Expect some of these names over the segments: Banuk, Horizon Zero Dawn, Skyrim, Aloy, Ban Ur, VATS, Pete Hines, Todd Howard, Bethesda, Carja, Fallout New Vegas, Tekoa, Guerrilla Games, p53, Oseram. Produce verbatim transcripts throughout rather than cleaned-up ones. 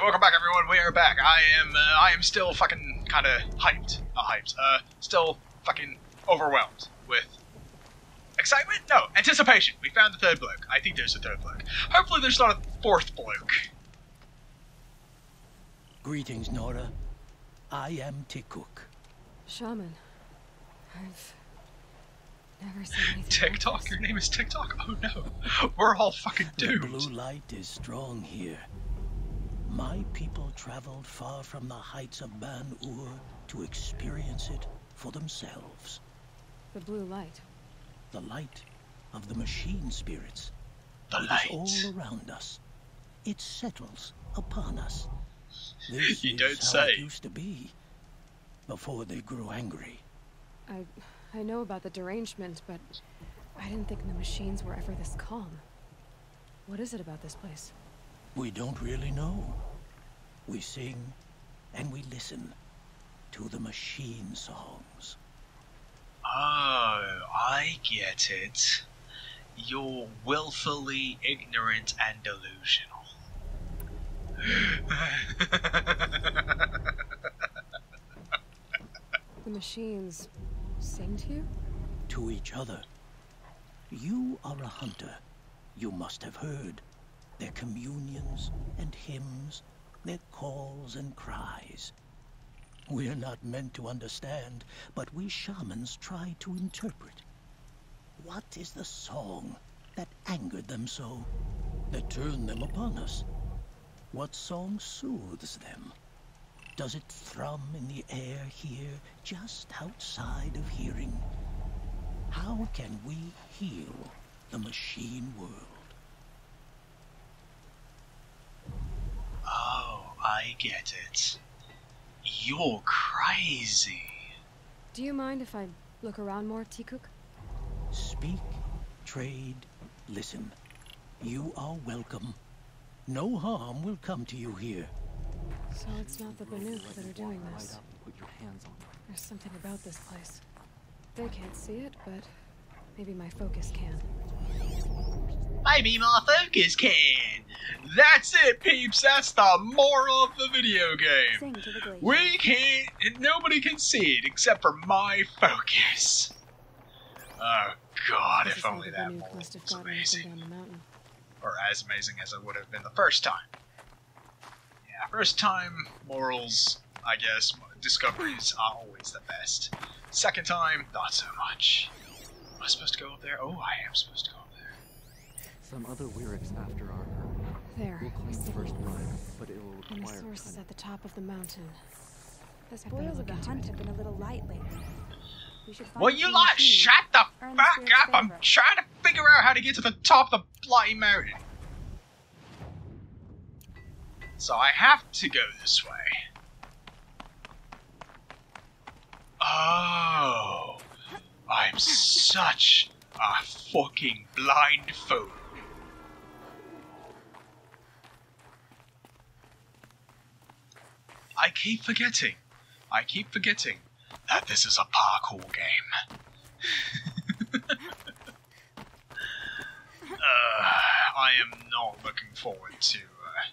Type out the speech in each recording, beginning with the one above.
Alright, welcome back everyone, we are back. I am, uh, I am still fucking kinda hyped. Not hyped, uh, still fucking overwhelmed with excitement? No, anticipation. We found the third bloke. I think there's a third bloke. Hopefully there's not a fourth bloke. Greetings, Nora. I am Tekoa. Shaman. I've never seen anything. TikTok? Like your name is TikTok? Oh no. We're all fucking doomed. The blue light is strong here. My people traveled far from the heights of Ban Ur to experience it for themselves. The blue light. The light of the machine spirits. The light. It's all around us. It settles upon us. This you is don't how say. It used to be before they grew angry. I, I know about the derangement, but I didn't think the machines were ever this calm. What is it about this place? We don't really know. We sing and we listen to the machine songs. Oh, I get it. You're willfully ignorant and delusional. The machines sing to you? To each other. You are a hunter. You must have heard their communions and hymns, their calls and cries. We're not meant to understand, but we shamans try to interpret. What is the song that angered them so, that turned them upon us? What song soothes them? Does it thrum in the air here, just outside of hearing? How can we heal the machine world? Oh, I get it. You're crazy. Do you mind if I look around more, Tekoa? Speak, trade, listen. You are welcome. No harm will come to you here. So it's not the Banuk that are doing this. There's something about this place. They can't see it, but maybe my focus can. Maybe my focus can. That's it, peeps. That's the moral of the video game. The we can't. Nobody can see it except for my focus. Oh God! This if only that moral was amazing, down the or as amazing as it would have been the first time. Yeah, first time morals, I guess, discoveries are always the best. Second time, not so much. Am I supposed to go up there? Oh, I am supposed to go. Some other Weirix after our herd. There, we'll we see first one, but it will require. And the source is at the top of the mountain. The spoils of the hunt have been a little light lately. We should find. Well, you lot shut the fuck up! I'm trying to figure out how to get to the top of the bloody mountain. So I have to go this way. Oh, I'm such a fucking blind fool. I keep forgetting, I keep forgetting that this is a parkour game. uh, I am not looking forward to uh,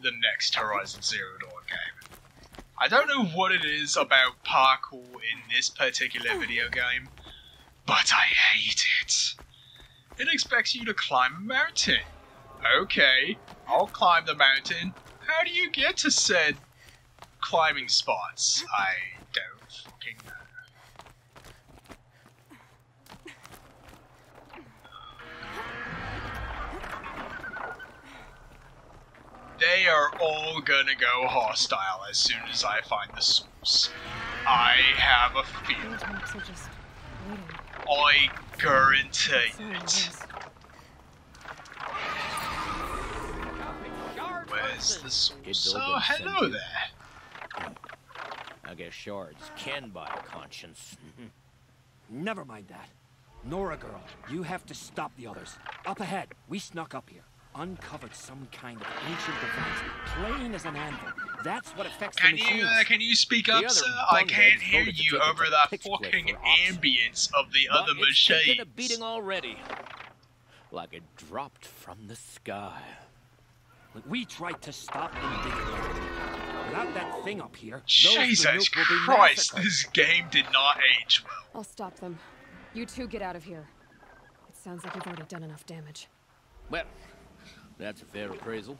the next Horizon Zero Dawn game. I don't know what it is about parkour in this particular video game, but I hate it. It expects you to climb a mountain. Okay, I'll climb the mountain. How do you get to said climbing spots? I don't fucking know. They are all gonna go hostile as soon as I find the source. I have a feeling. I guarantee it. Where's the source? Oh, hello there. I guess shards can buy a conscience. Never mind that. Nora girl, you have to stop the others. Up ahead, we snuck up here. Uncovered some kind of ancient device, plain as an anvil. That's what affects the machines. Can you uh, can you speak up, sir? I can't hear you over that fucking ambience of the other machines. It's taken a beating already, like it dropped from the sky. But we tried to stop them digging up. Without that thing up here, Jesus Christ, this game did not age well. I'll stop them. You two get out of here. It sounds like you've already done enough damage. Well, that's a fair appraisal.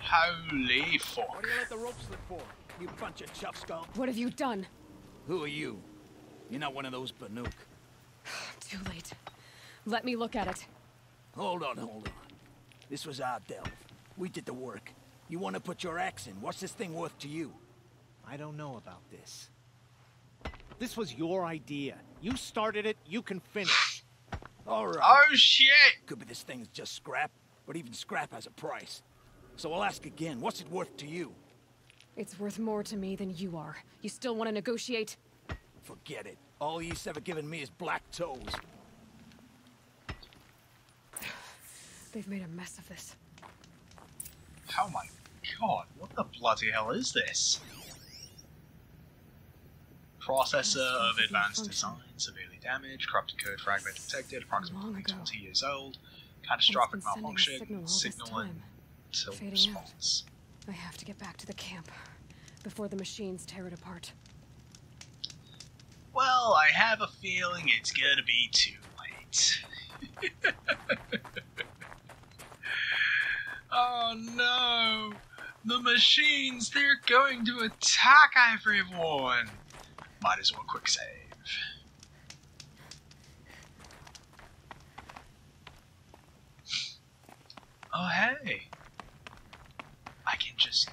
Holy fuck. What do you let the rope slip for, you bunch of chuff skull? What have you done? Who are you? You're not one of those Banuk. Too late. Let me look at it. Hold on, hold on. This was our delve. We did the work. You want to put your axe in. What's this thing worth to you? I don't know about this. This was your idea. You started it, you can finish. All right. Oh, shit! Could be this thing's just scrap, but even scrap has a price. So I'll ask again, what's it worth to you? It's worth more to me than you are. You still want to negotiate? Forget it. All he's ever given me is black toes. They've made a mess of this. Oh my god, what the bloody hell is this? Processor of advanced design, severely damaged, corrupted code fragment detected, approximately twenty years old, catastrophic malfunction, signal and tilt response. I have to get back to the camp before the machines tear it apart. Well, I have a feeling it's gonna be too late. Oh no! The machines, they're going to attack everyone! Might as well quick save. Oh hey! I can just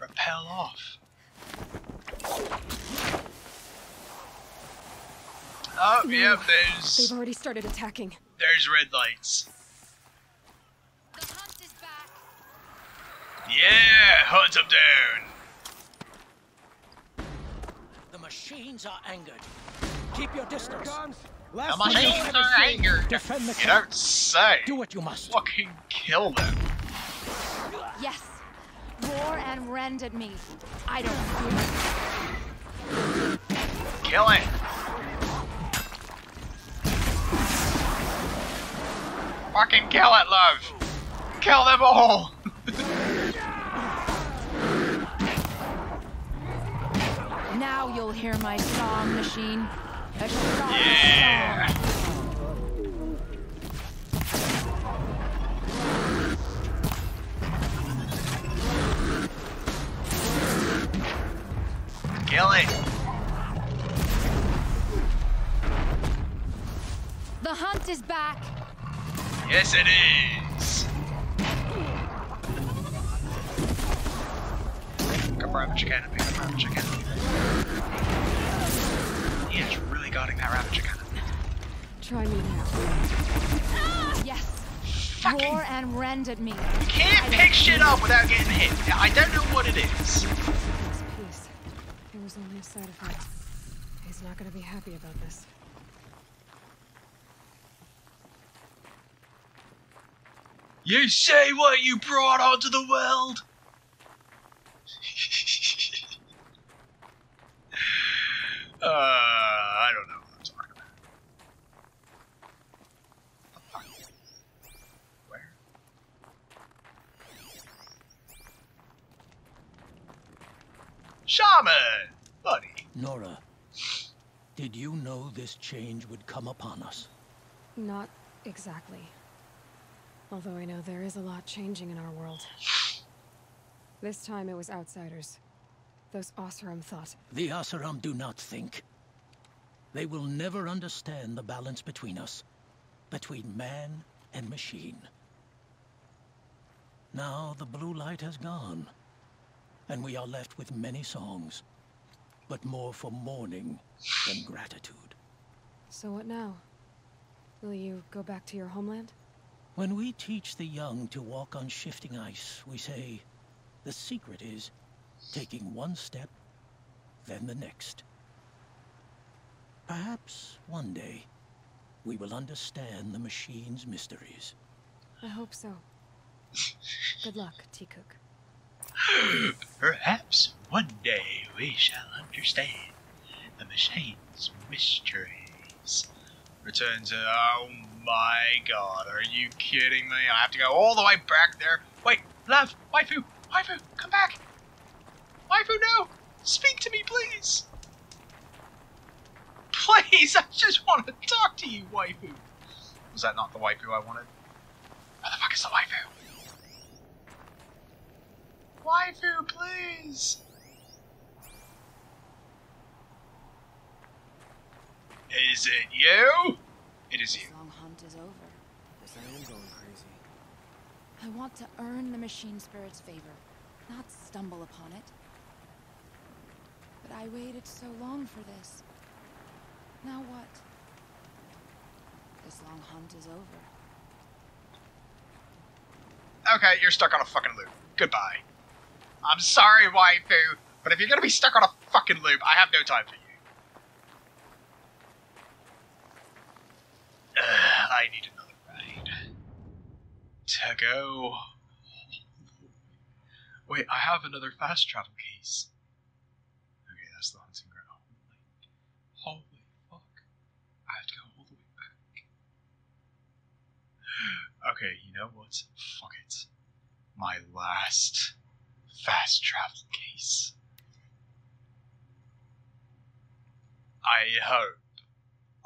rappel off. Oh, no. Yeah, there's... They've already started attacking. There's red lights. The hunt is back. Yeah, hunt up down. The machines are angered. Keep your distance. The machines are angered. Defend the camp. You don't say. Do what you must. Fucking kill them. Yes. Roar and rend at me. I don't... Kill it. Fucking kill it, love! Kill them all! Now you'll hear my song, machine. A song yeah! Song. Kill it! The hunt is back! Yes, it is! Come around with your canopy, come around with your canopy. He is really guarding that rabbit cannon. Try me now. Ah! Yes! Fucking roar and rend at me. You can't pick shit up without getting hit. I don't know what it is. This piece. There was only a side effect. He's not going to be happy about this. You say what you brought onto the world! uh, I don't know what I'm talking about. What the fuck? Where? Shaman! Buddy. Nora, did you know this change would come upon us? Not exactly. Although I know there is a lot changing in our world. This time it was outsiders. Those Oseram thought. The Oseram do not think. They will never understand the balance between us. Between man and machine. Now the blue light has gone. And we are left with many songs. But more for mourning than gratitude. So what now? Will you go back to your homeland? When we teach the young to walk on shifting ice, we say, the secret is taking one step, then the next. Perhaps one day, we will understand the machine's mysteries. I hope so. Good luck, Tekoa. Perhaps one day we shall understand the machine's mysteries. Return to... Oh my god, are you kidding me? I have to go all the way back there. Wait, love, waifu, waifu, come back. Waifu, no. Speak to me, please. Please, I just want to talk to you, waifu. Was that not the waifu I wanted? Where the fuck is the waifu? Waifu, please. Is it you? It is you. The long hunt is over. Yes, I am going crazy. I want to earn the machine spirit's favor, not stumble upon it. But I waited so long for this. Now what? This long hunt is over. Okay, you're stuck on a fucking loop. Goodbye. I'm sorry, waifu, but if you're gonna be stuck on a fucking loop, I have no time for you. Uh, I need another ride. Tekoa. Wait, I have another fast travel case. Okay, that's the hunting ground. Holy, holy fuck. I have to go all the way back. Okay, you know what? Fuck it. My last fast travel case. I hope.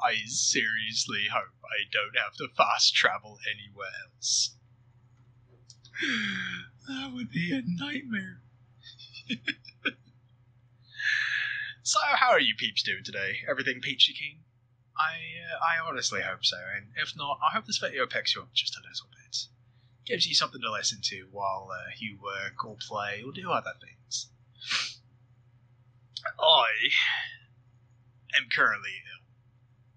I seriously hope I don't have to fast travel anywhere else. That would be a nightmare. So, how are you peeps doing today? Everything peachy keen? I uh, I honestly hope so, and if not, I hope this video picks you up just a little bit. Gives you something to listen to while uh, you work or play or do other things. I am currently ill.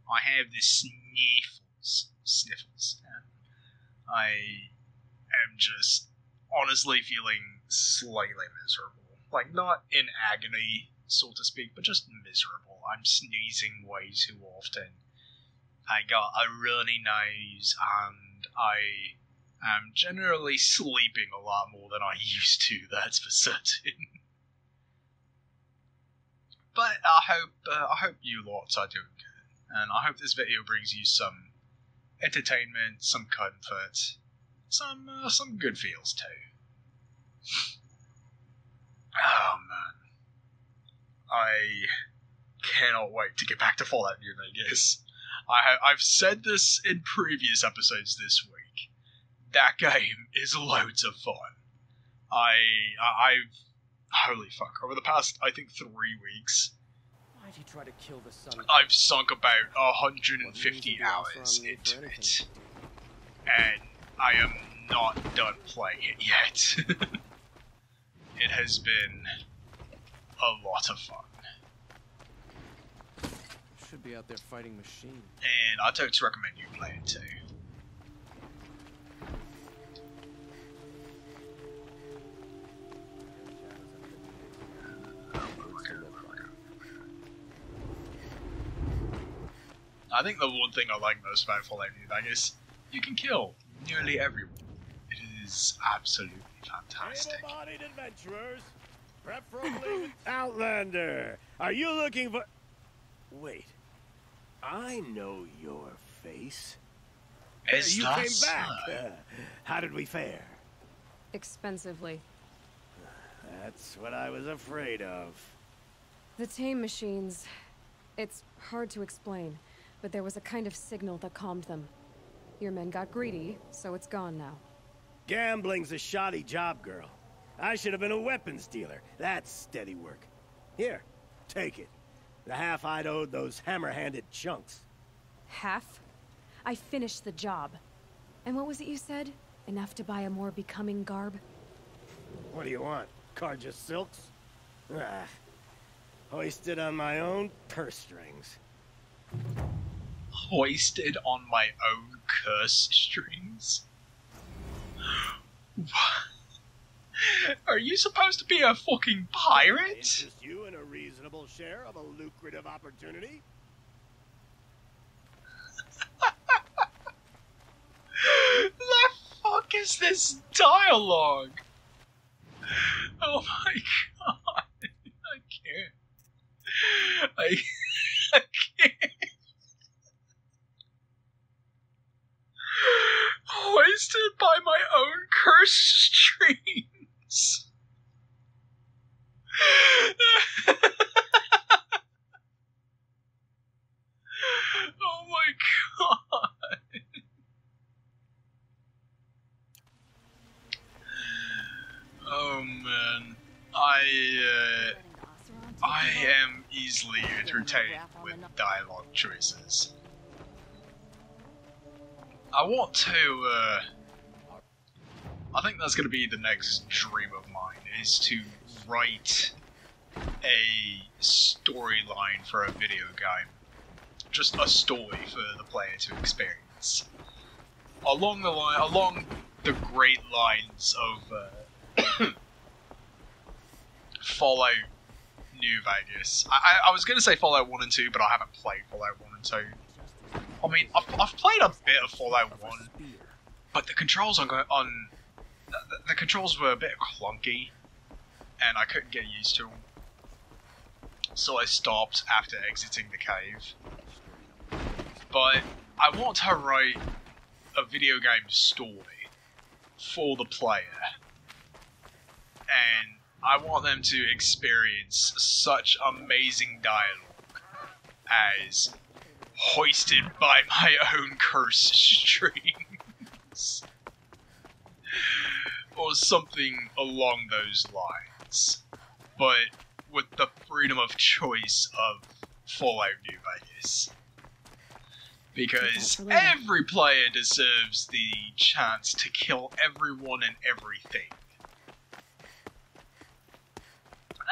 I have the sniffles, sniffles. I am just honestly feeling slightly miserable. Like, not in agony, so to speak, but just miserable. I'm sneezing way too often. I got a runny nose, and I am generally sleeping a lot more than I used to, that's for certain. But I hope, uh, I hope you lots are doing good. And I hope this video brings you some entertainment, some comfort, some uh, some good feels too. Oh man, I cannot wait to get back to Fallout New Vegas. I I've said this in previous episodes this week. That game is loads of fun. I I've holy fuck over the past I think three weeks. If you try to kill the sun, I've sunk about one hundred fifty hours into it, and I am not done playing it yet. It has been a lot of fun. Should be out there fighting machine. And I don't recommend you play it too. I think the one thing I like most about Fallout New Vegas, you can kill nearly everyone. It is absolutely fantastic. Able-bodied adventurers, preferably Outlander. Are you looking for? Wait, I know your face. Is you came so? back. Uh, how did we fare? Expensively. That's what I was afraid of. The tame machines. It's hard to explain. But there was a kind of signal that calmed them. Your men got greedy, so it's gone now. Gambling's a shoddy job, girl. I should have been a weapons dealer. That's steady work. Here, take it. The half I'd owed those hammer-handed chunks. Half? I finished the job. And what was it you said? Enough to buy a more becoming garb? What do you want? Carja silks? Ah, hoisted on my own purse strings. Hoisted on my own curse strings? What? Are you supposed to be a fucking pirate? Interest you in a reasonable share of a lucrative opportunity? The fuck is this dialogue? Oh my god. I can't. I, I can't. twisted by my own cursed dreams. Oh my god. Oh man, I uh, I am easily entertained with dialogue choices. I want to. Uh, I think that's going to be the next dream of mine: is to write a storyline for a video game, just a story for the player to experience, along the line, along the great lines of. Uh, Fallout New Vegas. I, I, I was going to say Fallout one and two, but I haven't played Fallout one and two. I mean, I've, I've played a bit of Fallout one, but the controls on on the, the controls were a bit clunky, and I couldn't get used to them. So I stopped after exiting the cave. But I want to write a video game story for the player. And I want them to experience such amazing dialogue as hoisted by my own cursed streams. Or something along those lines. But with the freedom of choice of Fallout New Vegas. Because every player deserves the chance to kill everyone and everything.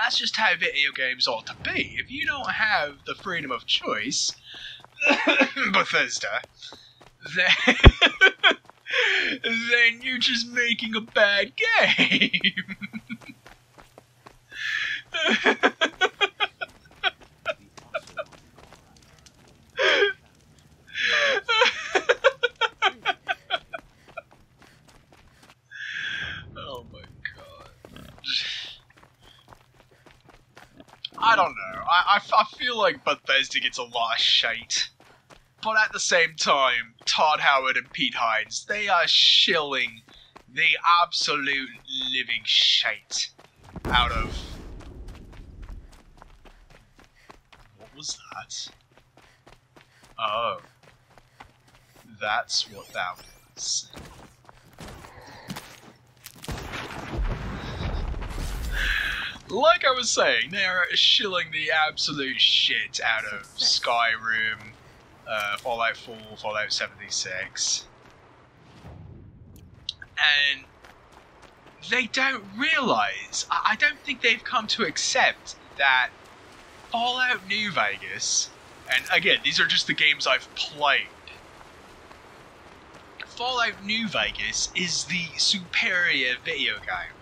That's just how video games ought to be. If you don't have the freedom of choice, Bethesda, then, then you're just making a bad game. Oh my god. I don't know. I, I, I feel like Bethesda gets a lot of shite. But at the same time, Todd Howard and Pete Hines, they are shilling the absolute living shite out of... What was that? Oh. That's what that was. Like I was saying, they're shilling the absolute shit out of Skyrim, uh, Fallout four, Fallout seventy-six. And they don't realize, I don't think they've come to accept that Fallout New Vegas, and again, these are just the games I've played. Fallout New Vegas is the superior video game.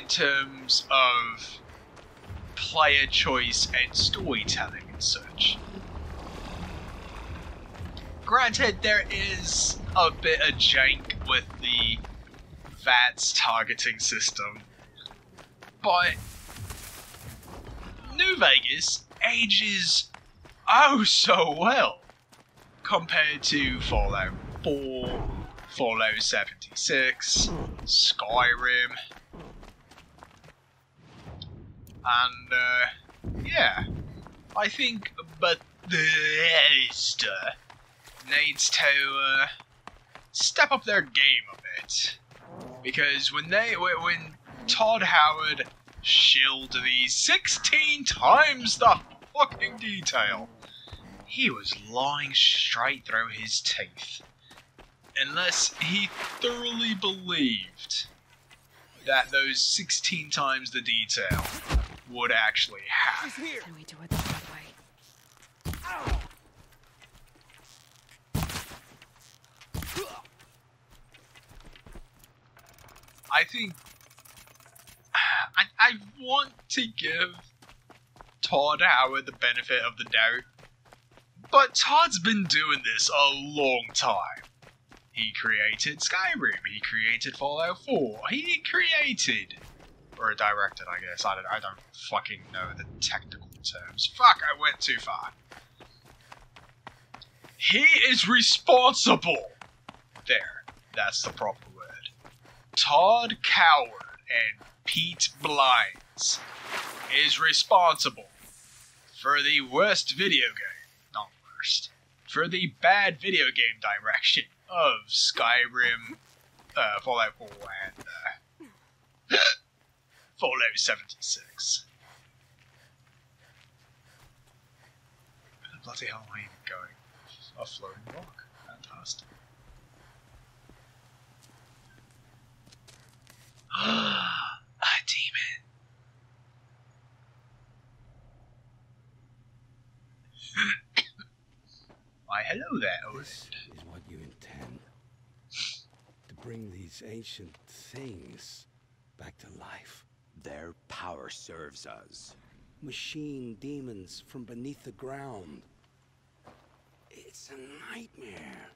In terms of player choice and storytelling and such. Granted, there is a bit of jank with the VATS targeting system, but New Vegas ages oh so well compared to Fallout four, Fallout seventy-six, Skyrim. And, uh, yeah, I think Bethesda needs to uh, step up their game a bit. Because when they, when Todd Howard shilled the sixteen times the fucking detail, he was lying straight through his teeth. Unless he thoroughly believed that those sixteen times the detail would actually happen. Can we do it that way? Ow. I think I, I want to give Todd Howard the benefit of the doubt, but Todd's been doing this a long time. He created Skyrim, he created Fallout four, he created... Or directed, I guess. I don't. I don't fucking know the technical terms. Fuck! I went too far. He is responsible there That's the proper word. Todd Howard and Pete Hines is responsible for the worst video game, not worst, for the bad video game direction of Skyrim, uh, Fallout four, and uh, Fallout seventy-six. Where the bloody hell am I even going? A floating rock. Fantastic. Ah, a demon. Why, hello there, Owen. This is what you intend. To bring these ancient things back to life. Their power serves us. Machine demons from beneath the ground. It's a nightmare.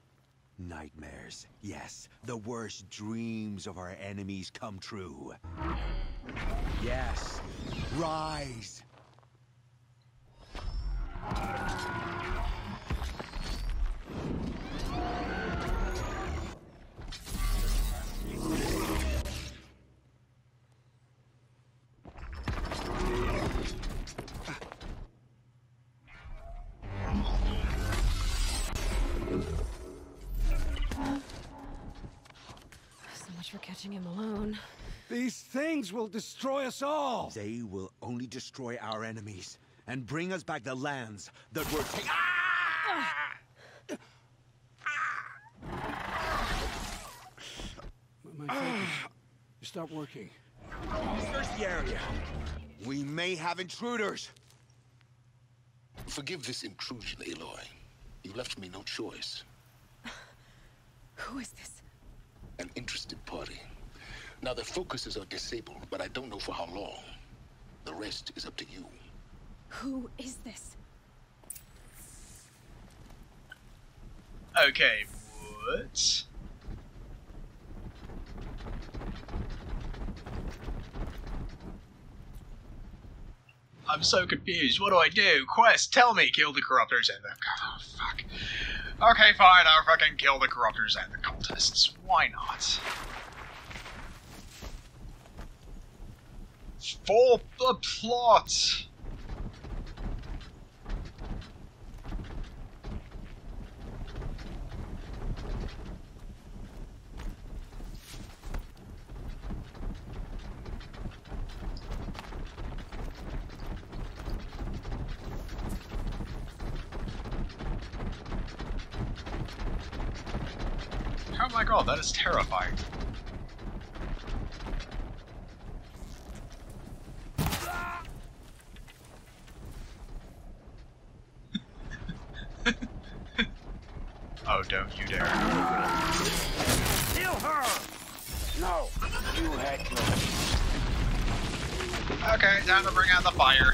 Nightmares, yes. The worst dreams of our enemies come true. Yes, rise! Him alone. These things will destroy us all. They will only destroy our enemies and bring us back the lands that were taken. Ah! Uh. Ah! My focus is not working. Search the area. We may have intruders. Forgive this intrusion, Aloy. You left me no choice. Who is this? An interested party. Now, the focuses are disabled, but I don't know for how long. The rest is up to you. Who is this? Okay, what? I'm so confused. What do I do? Quest, tell me, kill the corruptors and the... Oh, fuck. Okay, fine, I'll fucking kill the corruptors and the cultists. Why not? For the plot! Oh my god, that is terrifying. Oh, don't you dare. Kill her! No, you had to. Okay, time to bring out the fire.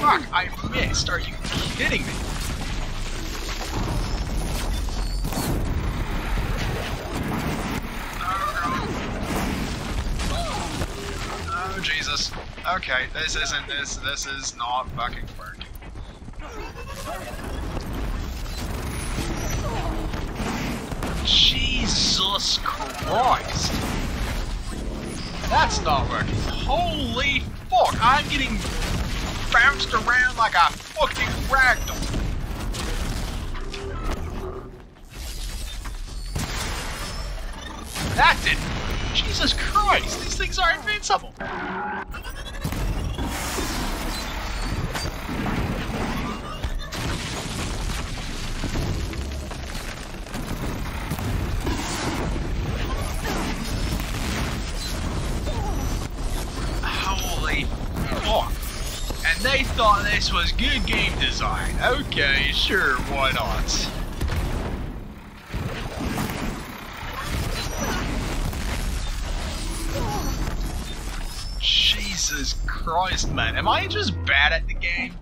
Fuck, I missed. Are you kidding me? Jesus. Okay, this isn't this. This is not fucking working. Jesus Christ! That's not working. Holy fuck! I'm getting bounced around like a fucking ragdoll. That didn't. Jesus Christ! These things are invincible! Holy fuck! And they thought this was good game design. Okay, sure, why not? Jesus Christ, man. Am I just bad at the game?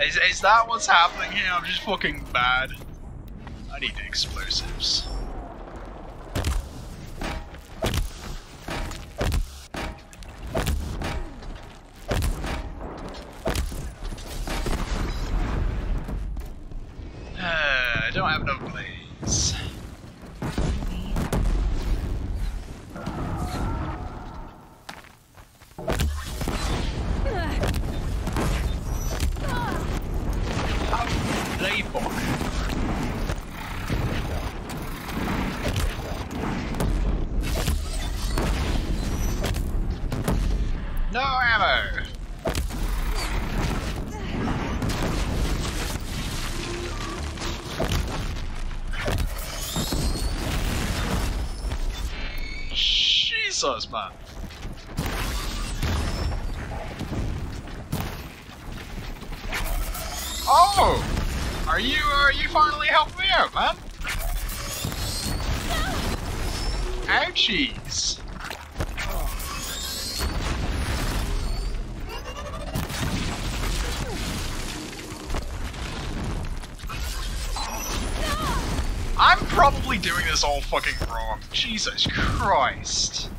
Is, is that what's happening here? I'm just fucking bad. I need the explosives. I don't have enough blaze. sauce, man. Oh! Are you, are you finally helping me out, man? Ouchies! I'm probably doing this all fucking wrong. Jesus Christ.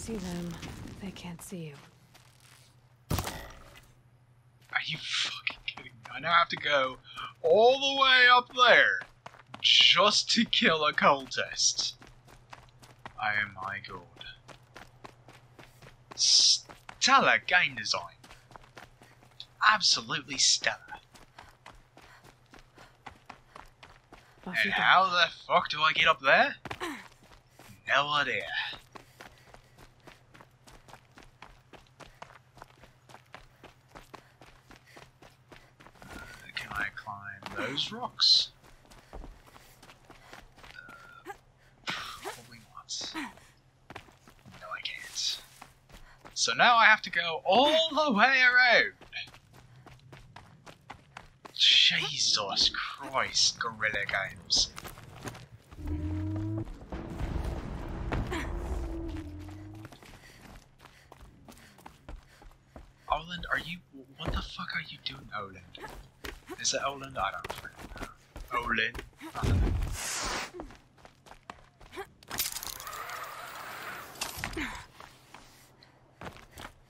See them, they can't see you. Are you fucking kidding me? I now have to go all the way up there just to kill a cultist. Oh my god. Stellar game design. Absolutely stellar. And how the fuck do I get up there? No idea. Those rocks. Uh, probably not. No, I can't. So now I have to go all the way around. Jesus Christ, Guerrilla Games. Oland, are you? What the fuck are you doing, Oland? Is it Olin? I don't freaking know. Olin? I don't know.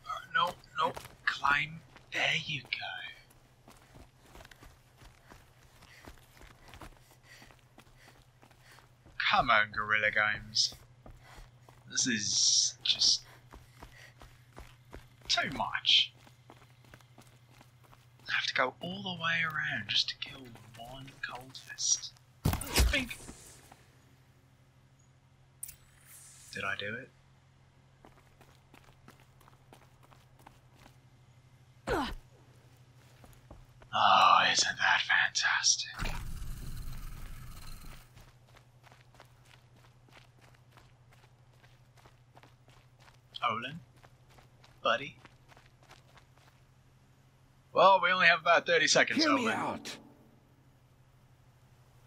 Uh, no, no. Climb. There you go. Come on, Guerrilla Games. This is just too much. Go all the way around just to kill one cultist. Think. Did I do it? Uh. Oh, isn't that fantastic? Olin? Buddy? Well, we only have about thirty seconds, Hear Owen. Me out.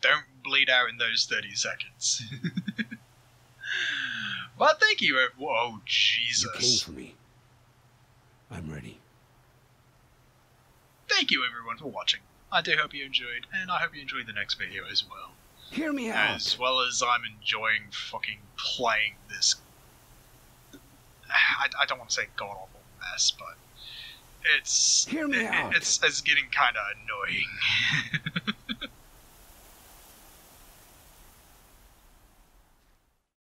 Don't bleed out in those thirty seconds. Well, thank you. Whoa, Jesus. You came for me. I'm ready. Thank you, everyone, for watching. I do hope you enjoyed, and I hope you enjoyed the next video as well. Hear me out. As well as I'm enjoying fucking playing this. I, I don't want to say god-awful mess, but... It's, Hear me it, out. it's it's getting kind of annoying.